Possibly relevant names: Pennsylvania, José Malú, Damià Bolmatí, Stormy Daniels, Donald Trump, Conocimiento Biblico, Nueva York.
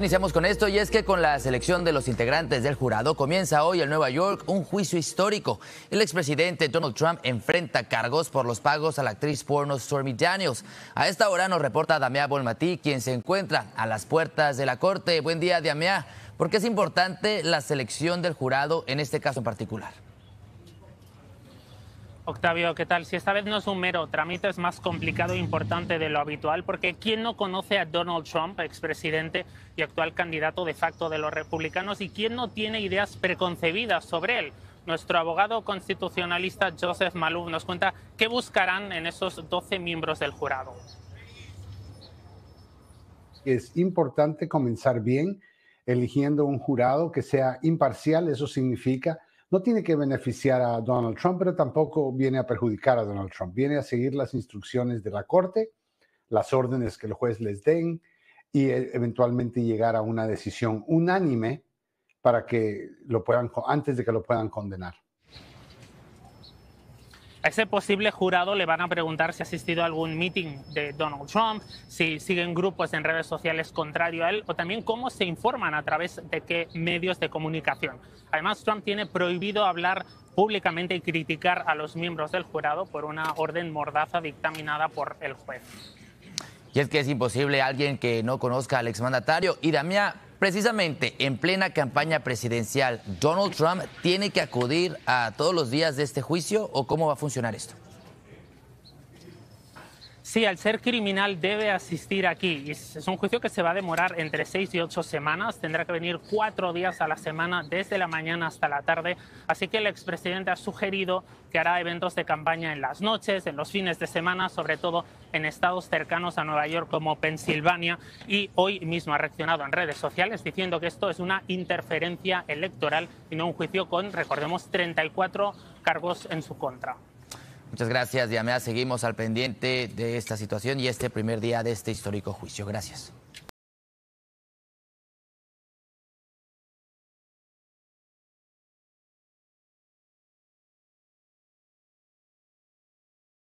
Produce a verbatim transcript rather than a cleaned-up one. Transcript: Iniciamos con esto, y es que con la selección de los integrantes del jurado comienza hoy en Nueva York un juicio histórico. El expresidente Donald Trump enfrenta cargos por los pagos a la actriz porno Stormy Daniels. A esta hora nos reporta Damià Bolmatí, quien se encuentra a las puertas de la corte. Buen día, Damià. ¿Por qué es importante la selección del jurado en este caso en particular? Octavio, ¿qué tal? Si esta vez no es un mero trámite, es más complicado e importante de lo habitual, porque ¿quién no conoce a Donald Trump, expresidente y actual candidato de facto de los republicanos? ¿Y quién no tiene ideas preconcebidas sobre él? Nuestro abogado constitucionalista José Malú nos cuenta qué buscarán en esos doce miembros del jurado. Es importante comenzar bien, eligiendo un jurado que sea imparcial. Eso significa no tiene que beneficiar a Donald Trump, pero tampoco viene a perjudicar a Donald Trump. Viene a seguir las instrucciones de la corte, las órdenes que el juez les den y eventualmente llegar a una decisión unánime para que lo puedan, antes de que lo puedan condenar. A ese posible jurado le van a preguntar si ha asistido a algún meeting de Donald Trump, si siguen grupos en redes sociales contrario a él, o también cómo se informan, a través de qué medios de comunicación. Además, Trump tiene prohibido hablar públicamente y criticar a los miembros del jurado por una orden mordaza dictaminada por el juez. Y es que es imposible alguien que no conozca al exmandatario. Y Damià, precisamente en plena campaña presidencial, ¿Donald Trump tiene que acudir a todos los días de este juicio o cómo va a funcionar esto? Sí, al ser criminal debe asistir aquí. Es un juicio que se va a demorar entre seis y ocho semanas. Tendrá que venir cuatro días a la semana, desde la mañana hasta la tarde. Así que el expresidente ha sugerido que hará eventos de campaña en las noches, en los fines de semana, sobre todo en estados cercanos a Nueva York como Pensilvania. Y hoy mismo ha reaccionado en redes sociales diciendo que esto es una interferencia electoral y no un juicio con, recordemos, treinta y cuatro cargos en su contra. Muchas gracias, Damià. Seguimos al pendiente de esta situación y este primer día de este histórico juicio. Gracias.